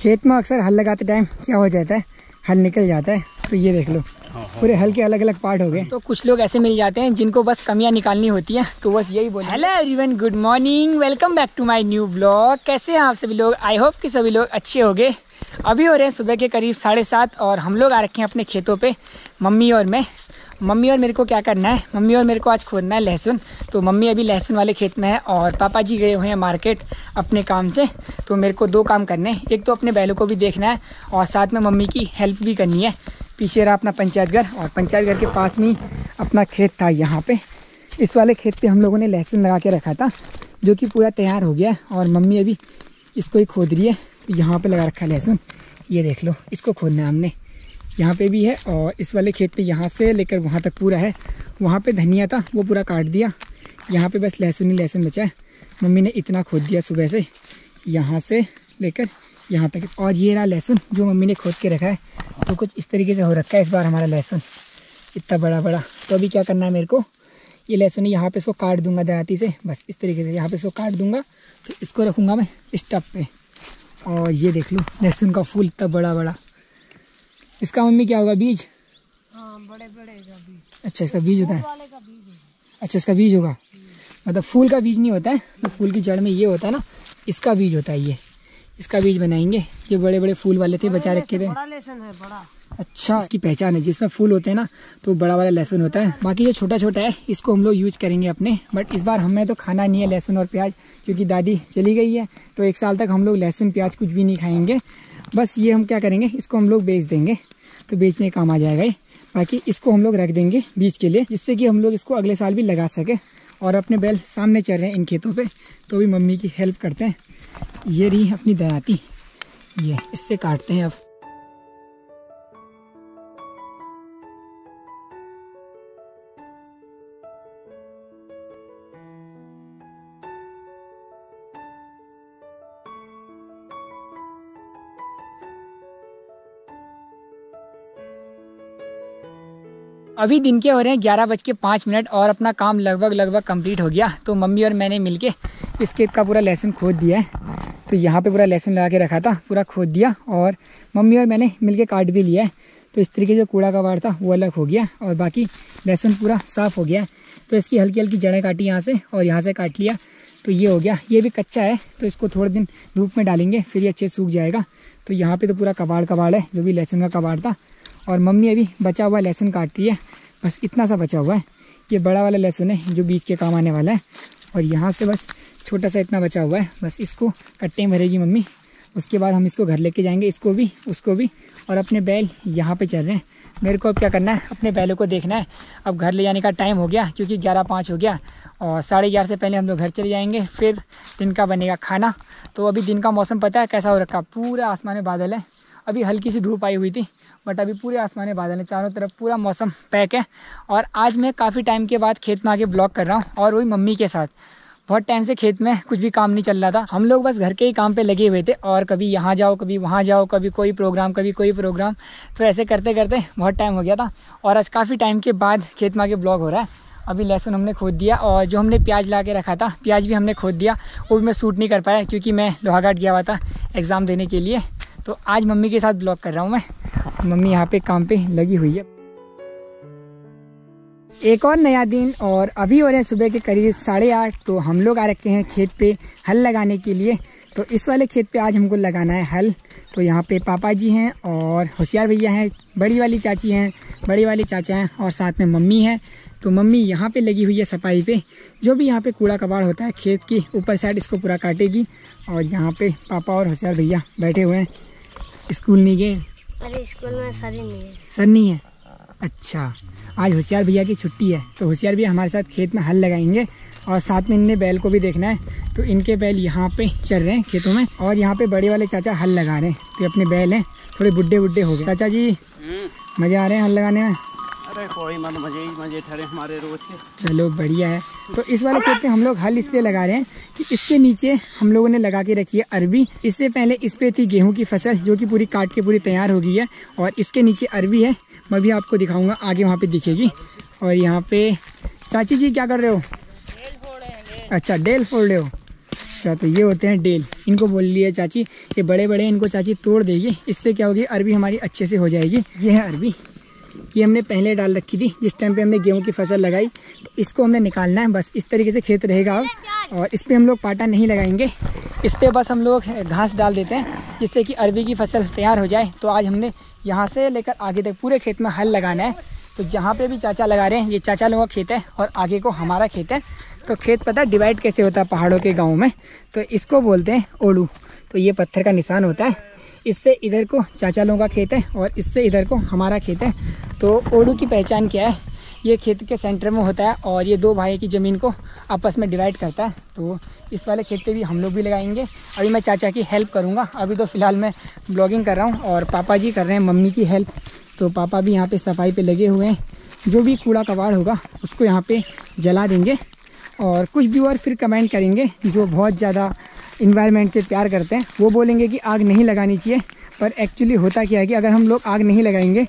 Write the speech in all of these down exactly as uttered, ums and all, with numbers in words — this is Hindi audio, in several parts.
खेत में अक्सर हल लगाते टाइम क्या हो जाता है, हल निकल जाता है। तो ये देख लो पूरे हल के अलग अलग पार्ट हो गए। तो कुछ लोग ऐसे मिल जाते हैं जिनको बस कमियां निकालनी होती है, तो बस यही बोल। Hello everyone, good morning, welcome back to my new blog. कैसे हैं आप सभी लोग? आई होप कि सभी लोग अच्छे होंगे। अभी हो रहे हैं सुबह के करीब साढ़े सात और हम लोग आ रखे हैं अपने खेतों पर, मम्मी और मैं। मम्मी और मेरे को क्या करना है, मम्मी और मेरे को आज खोदना है लहसुन। तो मम्मी अभी लहसुन वाले खेत में है और पापा जी गए हुए हैं मार्केट अपने काम से। तो मेरे को दो काम करने हैं, एक तो अपने बैलों को भी देखना है और साथ में मम्मी की हेल्प भी करनी है। पीछे रहा अपना पंचायत घर और पंचायत घर के पास में अपना खेत था। यहाँ पर इस वाले खेत पर हम लोगों ने लहसुन लगा के रखा था जो कि पूरा तैयार हो गया है और मम्मी अभी इसको ही खोद रही है। तो यहाँ पर लगा रखा है लहसुन, ये देख लो, इसको खोदना है हमने। यहाँ पे भी है और इस वाले खेत पे यहाँ से लेकर वहाँ तक पूरा है। वहाँ पे धनिया था वो पूरा काट दिया, यहाँ पे बस लहसुन ही लहसुन बचा है। मम्मी ने इतना खोद दिया सुबह से, यहाँ से लेकर यहाँ तक। और ये रहा लहसुन जो मम्मी ने खोद के रखा है। तो कुछ इस तरीके से हो रखा है इस बार हमारा लहसुन, इतना बड़ा बड़ा। तो अभी क्या करना है मेरे को, ये लहसुन यहाँ पर इसको काट दूँगा दराती से, बस इस तरीके से यहाँ पर इसको काट दूँगा। तो इसको रखूँगा मैं स्टब पे। और ये देख लूँ लहसुन का फूल इतना बड़ा बड़ा। इसका मम्मी क्या होगा, बीज? हाँ, बड़े बड़े का बीज। अच्छा, इसका बीज होता है? वाले का बीज है। अच्छा, इसका बीज होगा, मतलब फूल का बीज नहीं होता है। तो फूल की जड़ में ये होता है ना, इसका बीज होता है ये, इसका बीज बनाएंगे। ये बड़े बड़े फूल वाले थे बचा रखे थे। बड़ा लहसुन है, बड़ा। अच्छा, इसकी पहचान है, जिसमें फूल होते हैं ना तो बड़ा वाला लहसुन होता है। बाकी जो छोटा छोटा है इसको हम लोग यूज़ करेंगे अपने। बट इस बार हमें तो खाना नहीं है लहसुन और प्याज, क्योंकि दादी चली गई है। तो एक साल तक हम लोग लहसुन प्याज कुछ भी नहीं खाएंगे। बस ये हम क्या करेंगे, इसको हम लोग बेच देंगे, तो बेचने काम आ जाएगा ये। बाकी इसको हम लोग रख देंगे बीज के लिए, जिससे कि हम लोग इसको अगले साल भी लगा सके। और अपने बैल सामने चल रहे हैं इन खेतों पे, तो भी मम्मी की हेल्प करते हैं। ये रही अपनी दराती, ये इससे काटते हैं अब। अभी दिन के हो रहे हैं ग्यारह बज के पाँच मिनट और अपना काम लगभग लगभग कंप्लीट हो गया। तो मम्मी और मैंने मिलके इस खेत का पूरा लहसुन खोद दिया है। तो यहाँ पे पूरा लहसुन लगा के रखा था, पूरा खोद दिया और मम्मी और मैंने मिलके काट भी लिया है। तो इस तरीके से कूड़ा कबाड़ था वो अलग हो गया और बाकी लहसुन पूरा साफ़ हो गया। तो इसकी हल्की हल्की जड़ें काटी यहाँ से और यहाँ से काट लिया, तो ये हो गया। ये भी कच्चा है तो इसको थोड़े दिन धूप में डालेंगे, फिर ये अच्छे से सूख जाएगा। तो यहाँ पर तो पूरा कबाड़ कबाड़ है जो भी लहसुन का कबाड़ था। और मम्मी अभी बचा हुआ लहसुन काटती है, बस इतना सा बचा हुआ है। ये बड़ा वाला लहसुन है जो बीज के काम आने वाला है। और यहाँ से बस छोटा सा इतना बचा हुआ है, बस इसको कट्टे में भरेगी मम्मी। उसके बाद हम इसको घर लेके जाएंगे, इसको भी उसको भी। और अपने बैल यहाँ पे चल रहे हैं। मेरे को अब क्या करना है, अपने बैलों को देखना है। अब घर ले जाने का टाइम हो गया क्योंकि ग्यारह पाँच हो गया और साढ़े ग्यारह से पहले हम लोग घर चले जाएंगे, फिर दिन का बनेगा खाना। तो अभी दिन का मौसम पता है कैसा हो रखा, पूरा आसमान में बादल है। अभी हल्की सी धूप आई हुई थी बट अभी पूरे आसमान में बादल हैं, चारों तरफ पूरा मौसम पैक है। और आज मैं काफ़ी टाइम के बाद खेत में आके ब्लॉग कर रहा हूँ और वही मम्मी के साथ। बहुत टाइम से खेत में कुछ भी काम नहीं चल रहा था, हम लोग बस घर के ही काम पे लगे हुए थे। और कभी यहाँ जाओ, कभी वहाँ जाओ, कभी कोई प्रोग्राम, कभी कोई प्रोग्राम। तो ऐसे करते करते बहुत टाइम हो गया था और आज काफ़ी टाइम के बाद खेत में आके ब्लॉग हो रहा है। अभी लहसुन हमने खोद दिया और जो हमने प्याज ला के रखा था प्याज भी हमने खोद दिया। वो भी मैं शूट नहीं कर पाया क्योंकि मैं लोहाघाट गया हुआ था एग्ज़ाम देने के लिए। तो आज मम्मी के साथ ब्लॉग कर रहा हूँ मैं, मम्मी यहाँ पे काम पे लगी हुई है। एक और नया दिन और अभी हो रहे हैं सुबह के करीब साढ़े आठ। तो हम लोग आ रखे हैं खेत पे हल लगाने के लिए। तो इस वाले खेत पे आज हमको लगाना है हल। तो यहाँ पे पापा जी हैं और होशियार भैया हैं, बड़ी वाली चाची हैं, बड़ी वाली चाचा हैं और साथ में मम्मी हैं। तो मम्मी यहाँ पे लगी हुई है सफाई पे, जो भी यहाँ पे कूड़ा कबाड़ होता है खेत की ऊपर साइड इसको पूरा काटेगी। और यहाँ पे पापा और होशियार भैया बैठे हुए हैं। स्कूल नहीं गए? अरे स्कूल में सर ही नहीं है। सर नहीं है? अच्छा, आज होशियार भैया की छुट्टी है। तो होशियार भैया हमारे साथ खेत में हल लगाएंगे और साथ में इनने बैल को भी देखना है। तो इनके बैल यहाँ पे चल रहे हैं खेतों में और यहाँ पे बड़े वाले चाचा हल लगा रहे हैं। तो अपने बैल हैं, थोड़े बुड्ढे बुड्ढे हो गए। चाचा जी मजे आ रहे हैं हल लगाने में? अरे कोई मत, मजे ही मजे ठहरे हमारे रोज के। चलो बढ़िया है। तो इस वाले खेत में हम लोग हल इसलिए लगा रहे हैं कि इसके नीचे हम लोगों ने लगा के रखी है अरबी। इससे पहले इस पे थी गेहूं की फसल जो कि पूरी काट के पूरी तैयार हो गई है और इसके नीचे अरबी है। मैं भी आपको दिखाऊंगा आगे, वहाँ पे दिखेगी। और यहाँ पे चाची जी क्या कर रहे हो? अच्छा, डेल फोड़ रहे हो। अच्छा तो ये होते हैं डेल, इनको बोल लिया चाची, ये बड़े बड़े इनको चाची तोड़ देगी, इससे क्या होगी अरबी हमारी अच्छे से हो जाएगी। ये है अरबी, ये हमने पहले डाल रखी थी जिस टाइम पे हमने गेहूं की फसल लगाई, तो इसको हमने निकालना है। बस इस तरीके से खेत रहेगा अब, और इस पर हम लोग पाटा नहीं लगाएंगे, इस पर बस हम लोग घास डाल देते हैं जिससे कि अरबी की फसल तैयार हो जाए। तो आज हमने यहाँ से लेकर आगे तक पूरे खेत में हल लगाना है, तो जहाँ पे भी चाचा लगा रहे हैं ये चाचा लोगों का खेत है और आगे को हमारा खेत है। तो खेत पता है डिवाइड कैसे होता है पहाड़ों के गाँव में, तो इसको बोलते हैं ओडू। तो ये पत्थर का निशान होता है, इससे इधर को चाचा लोगों का खेत है और इससे इधर को हमारा खेत है। तो ओडू की पहचान क्या है, ये खेत के सेंटर में होता है और ये दो भाई की ज़मीन को आपस में डिवाइड करता है। तो इस वाले खेत पे भी हम लोग भी लगाएंगे, अभी मैं चाचा की हेल्प करूँगा। अभी तो फ़िलहाल मैं ब्लॉगिंग कर रहा हूँ और पापा जी कर रहे हैं मम्मी की हेल्प। तो पापा भी यहाँ पे सफाई पे लगे हुए हैं, जो भी कूड़ा कबाड़ होगा उसको यहाँ पे जला देंगे। और कुछ व्यूअर फिर कमेंट करेंगे जो बहुत ज़्यादा इन्वायरमेंट से प्यार करते हैं, वो बोलेंगे कि आग नहीं लगानी चाहिए, पर एक्चुअली होता क्या है कि अगर हम लोग आग नहीं लगाएंगे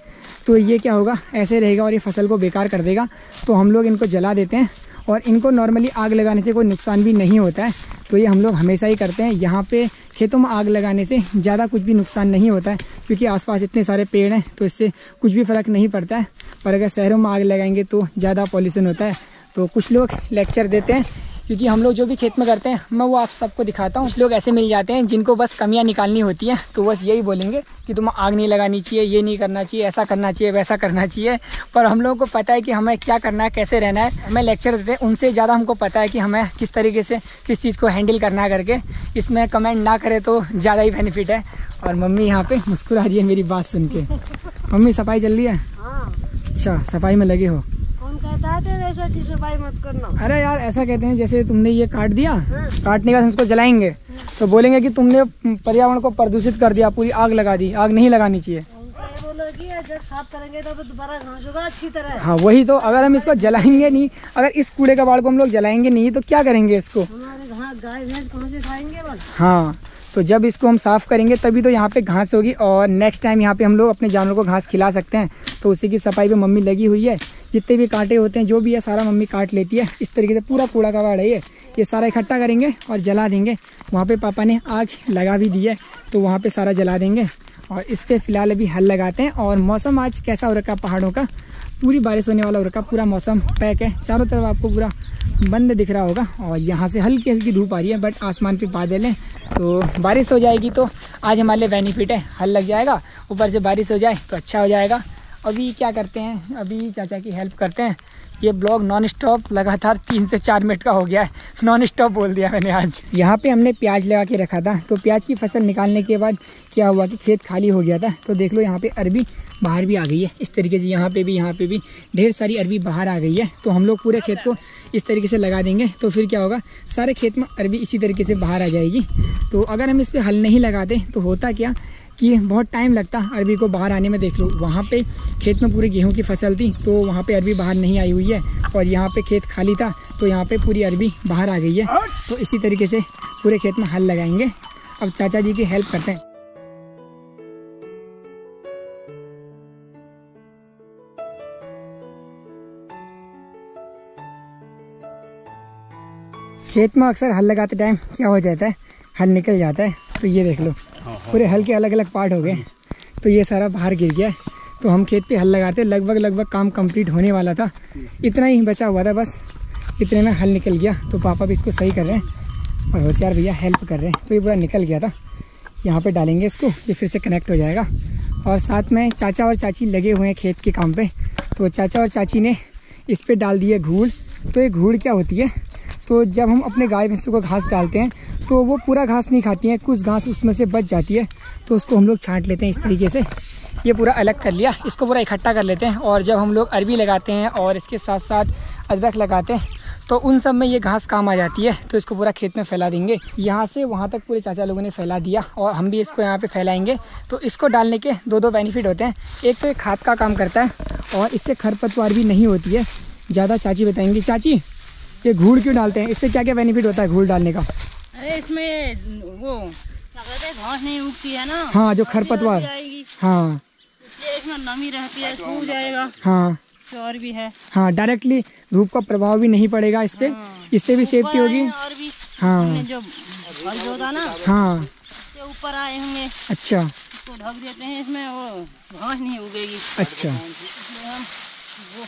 तो ये क्या होगा ऐसे रहेगा और ये फसल को बेकार कर देगा। तो हम लोग इनको जला देते हैं, और इनको नॉर्मली आग लगाने से कोई नुकसान भी नहीं होता है, तो ये हम लोग हमेशा ही करते हैं। यहाँ पे खेतों में आग लगाने से ज़्यादा कुछ भी नुकसान नहीं होता है क्योंकि आसपास इतने सारे पेड़ हैं, तो इससे कुछ भी फ़र्क नहीं पड़ता है। पर अगर शहरों में आग लगाएंगे तो ज़्यादा पॉल्यूशन होता है। तो कुछ लोग लेक्चर देते हैं क्योंकि हम लोग जो भी खेत में करते हैं मैं वो आप सबको दिखाता हूँ। कुछ लोग ऐसे मिल जाते हैं जिनको बस कमियाँ निकालनी होती हैं, तो बस यही बोलेंगे कि तुम्हें आग नहीं लगानी चाहिए, ये नहीं करना चाहिए, ऐसा करना चाहिए, वैसा करना चाहिए। पर हम लोगों को पता है कि हमें क्या करना है, कैसे रहना है, हमें लेक्चर देते हैं। उनसे ज़्यादा हमको पता है कि हमें किस तरीके से किस चीज़ को हैंडल करना है करके। इसमें कमेंट ना करें तो ज़्यादा ही बेनिफिट है। और मम्मी यहाँ पर मुस्कुरा रही है मेरी बात सुन के। मम्मी सफाई चल रही है? अच्छा सफाई में लगे हो। ऐसा कि सफाई मत करना। अरे यार ऐसा कहते हैं जैसे तुमने ये काट दिया, काटने के बाद उसको जलाएंगे तो बोलेंगे कि तुमने पर्यावरण को प्रदूषित कर दिया, पूरी आग लगा दी, आग नहीं लगानी चाहिए। जब साफ करेंगे तो दोबारा घास होगा अच्छी तरह। हाँ वही तो, अगर हम इसको जलाएंगे नहीं, अगर इस कूड़े कबाड़ को हम लोग जलाएंगे नहीं तो क्या करेंगे इसको, गाय भैंस कहाँ से खाएंगे। हाँ तो जब इसको हम साफ़ करेंगे तभी तो यहाँ पे घास होगी, और नेक्स्ट टाइम यहाँ पे हम लोग अपने जानवरों को घास खिला सकते हैं। तो उसी की सफाई पे मम्मी लगी हुई है, जितने भी कांटे होते हैं जो भी है सारा मम्मी काट लेती है। इस तरीके से पूरा कूड़ा कबाड़ है ये ये सारा इकट्ठा करेंगे और जला देंगे। वहाँ पे पापा ने आग लगा भी दी है तो वहाँ पे सारा जला देंगे, और इस पर फिलहाल अभी हल लगाते हैं। और मौसम आज कैसा हो रखा पहाड़ों का, पूरी बारिश होने वाला हो रखा, पूरा मौसम पैक है, चारों तरफ आपको पूरा बंद दिख रहा होगा। और यहाँ से हल्की हल्की धूप आ रही है, बट आसमान पे बादल हैं, तो बारिश हो जाएगी तो आज हमारे लिए बेनिफिट है, हल लग जाएगा, ऊपर से बारिश हो जाए तो अच्छा हो जाएगा। अभी क्या करते हैं, अभी चाचा की हेल्प करते हैं। ये ब्लॉग नॉन स्टॉप लगातार तीन से चार मिनट का हो गया है, नॉन स्टॉप बोल दिया मैंने आज। यहाँ पे हमने प्याज लगा के रखा था, तो प्याज की फसल निकालने के बाद क्या हुआ कि खेत खाली हो गया था। तो देख लो यहाँ पे अरबी बाहर भी आ गई है, इस तरीके से यहाँ पे भी यहाँ पे भी ढेर सारी अरबी बाहर आ गई है। तो हम लोग पूरे खेत को इस तरीके से लगा देंगे, तो फिर क्या होगा सारे खेत में अरबी इसी तरीके से बाहर आ जाएगी। तो अगर हम इस पर हल नहीं लगाते तो होता क्या कि बहुत टाइम लगता अरबी को बाहर आने में। देख लो वहाँ पे खेत में पूरी गेहूं की फसल थी तो वहाँ पे अरबी बाहर नहीं आई हुई है, और यहाँ पे खेत खाली था तो यहाँ पे पूरी अरबी बाहर आ गई है। तो इसी तरीके से पूरे खेत में हल लगाएंगे। अब चाचा जी की हेल्प करते हैं। खेत में अक्सर हल लगाते टाइम क्या हो जाता है, हल निकल जाता है। तो ये देख लो पूरे हल के अलग अलग पार्ट हो गए, तो ये सारा बाहर गिर गया है। तो हम खेत पे हल लगाते लगभग लगभग काम कंप्लीट होने वाला था, इतना ही बचा हुआ था बस, इतने में हल निकल गया। तो पापा भी इसको सही कर रहे हैं और होशियार भैया हेल्प कर रहे हैं। तो ये पूरा निकल गया था, यहाँ पे डालेंगे इसको, ये फिर से कनेक्ट हो जाएगा। और साथ में चाचा और चाची लगे हुए हैं खेत के काम पर। तो चाचा और चाची ने इस पर डाल दिए घूड़। तो ये घूड़ क्या होती है, तो जब हम अपने गाय भैंसों को घास डालते हैं तो वो पूरा घास नहीं खाती हैं, कुछ घास उसमें से बच जाती है, तो उसको हम लोग छांट लेते हैं। इस तरीके से ये पूरा अलग कर लिया, इसको पूरा इकट्ठा कर लेते हैं। और जब हम लोग अरबी लगाते हैं और इसके साथ साथ अदरक लगाते हैं तो उन सब में ये घास काम आ जाती है। तो इसको पूरा खेत में फैला देंगे, यहाँ से वहाँ तक पूरे चाचा लोगों ने फैला दिया, और हम भी इसको यहाँ पर फैलाएँगे। तो इसको डालने के दो दो बेनिफिट होते हैं, एक तो ये खाद का काम करता है और इससे खरपतवार भी नहीं होती है ज़्यादा। चाची बताएँगी, चाची ये घूड़ क्यों डालते हैं, इससे क्या क्या बेनिफिट होता है घूड़ डालने का? अरे इसमें वो क्या कहते हैं घास नहीं उगती है ना। हाँ जो खरपतवार। हाँ इसमें नमी रहती है, सूख जाएगा। हाँ और भी है। हाँ डायरेक्टली धूप का प्रभाव भी नहीं पड़ेगा इस पे। हाँ। इससे भी सेफ्टी होगी। और भी हाँ जो ना, हाँ ऊपर आए हमें। अच्छा, इसको ढक देते हैं, इसमें वो घास नहीं उगेगी। अच्छा, इसलिए हम वो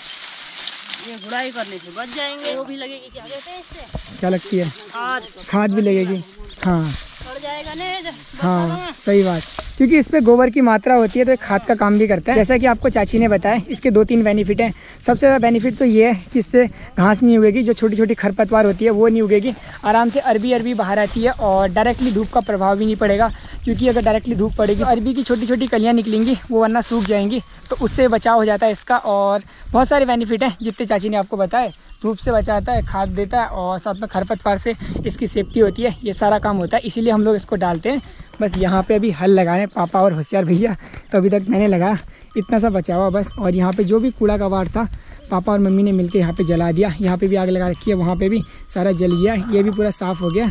ये गुड़ाई करने से बच जाएंगे। वो भी लगेगी, क्या कहते हैं इससे, क्या लगती है, खाद, खाद भी लगेगी। हाँ, पड़ जाएगा ना। हाँ सही बात, क्योंकि इस पे गोबर की मात्रा होती है तो एक खाद का काम भी करता है। जैसा कि आपको चाची ने बताया, इसके दो तीन बेनिफिट हैं। सबसे ज़्यादा बेनिफिट तो ये है कि इससे घास नहीं उगेगी, जो छोटी छोटी खरपतवार होती है वो नहीं उगेगी, आराम से अरबी अरबी बाहर आती है। और डायरेक्टली धूप का प्रभाव भी नहीं पड़ेगा, क्योंकि अगर डायरेक्टली धूप पड़ेगी तो अरबी की छोटी छोटी कलियाँ निकलेंगी, वो वरना सूख जाएंगी, तो उससे बचाव हो जाता है इसका। और बहुत सारे बेनिफिट हैं जितने चाची ने आपको बताए। धूप से बचाता है, खाद देता है, और साथ में खरपतवार से इसकी सेफ्टी होती है। ये सारा काम होता है, इसीलिए हम लोग इसको डालते हैं। बस यहाँ पे अभी हल लगाने पापा और होशियार भैया, तो अभी तक मैंने लगाया, इतना सा बचा हुआ बस। और यहाँ पे जो भी कूड़ा कबाड़ था, पापा और मम्मी ने मिलकर यहाँ पे जला दिया। यहाँ पे भी आग लगा रखी है, वहाँ पे भी सारा जल गया, ये भी पूरा साफ़ हो गया।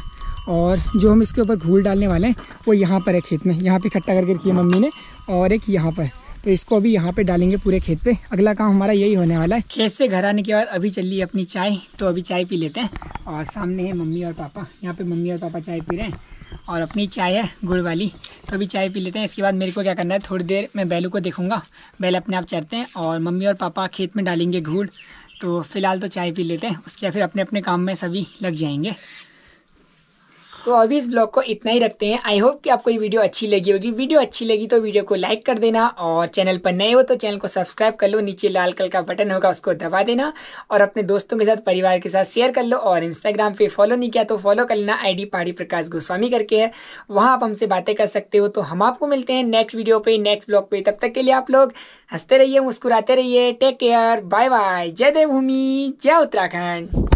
और जो हम इसके ऊपर घूल डालने वाले हैं वो यहाँ पर है, खेत में यहाँ पर इकट्ठा करके रखी है मम्मी ने, और एक यहाँ पर, तो इसको अभी यहाँ पे डालेंगे पूरे खेत पे। अगला काम हमारा यही होने वाला है। खेत से घर आने के बाद अभी चल रही है अपनी चाय, तो अभी चाय पी लेते हैं। और सामने है मम्मी और पापा, यहाँ पे मम्मी और पापा चाय पी रहे हैं, और अपनी चाय है गुड़ वाली, तो अभी चाय पी लेते हैं। इसके बाद मेरे को क्या करना है, थोड़ी देर मैं बैलों को देखूँगा, बैल अपने आप चरते हैं, और मम्मी और पापा खेत में डालेंगे घूड़। तो फिलहाल तो चाय पी लेते हैं, उसके बाद फिर अपने अपने काम में सभी लग जाएंगे। तो अभी इस ब्लॉग को इतना ही रखते हैं। आई होप कि आपको ये वीडियो अच्छी लगी होगी। वीडियो अच्छी लगी तो वीडियो को लाइक कर देना, और चैनल पर नए हो तो चैनल को सब्सक्राइब कर लो, नीचे लाल कलर का बटन होगा उसको दबा देना, और अपने दोस्तों के साथ, परिवार के साथ शेयर कर लो। और इंस्टाग्राम पे फॉलो नहीं किया तो फॉलो कर लेना, आई डी पहाड़ी प्रकाश गोस्वामी करके है, वहाँ आप हमसे बातें कर सकते हो। तो हम आपको मिलते हैं नेक्स्ट वीडियो पर, नेक्स्ट ब्लॉग पर। तब तक के लिए आप लोग हंसते रहिए, मुस्कुराते रहिए। टेक केयर, बाय बाय, जय देवभूमि, जय उत्तराखंड।